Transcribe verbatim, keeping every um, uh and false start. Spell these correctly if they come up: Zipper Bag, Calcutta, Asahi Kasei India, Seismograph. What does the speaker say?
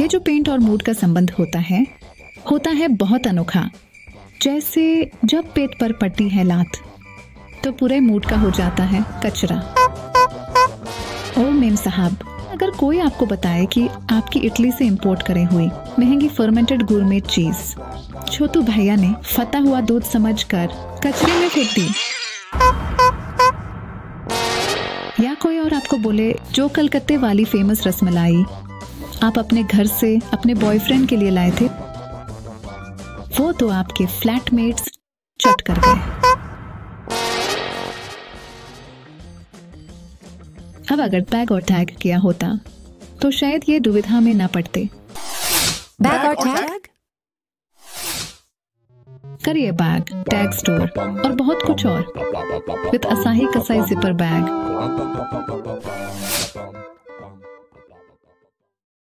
ये जो पेंट और मूड का संबंध होता है होता है बहुत अनोखा। जैसे जब पेट पर पड़ती है लात तो पूरे मूड का हो जाता है कचरा। ओ मेम साहब, अगर कोई आपको बताए कि आपकी इटली से इंपोर्ट करे हुए महंगी फर्मेंटेड गुरमे चीज छोटू भैया ने फटा हुआ दूध समझकर कचरे में फेंक दी, या कोई और आपको बोले जो कलकत्ते वाली फेमस रसमलाई आप अपने घर से अपने बॉयफ्रेंड के लिए लाए थे वो तो आपके फ्लैटमेट्स चट कर गए। अब अगर बैग और टैग किया होता तो शायद ये दुविधा में ना पड़ते। बैग और टैग करिए बैग, टैग स्टोर और बहुत कुछ और विद असाही कसाई जिपर बैग।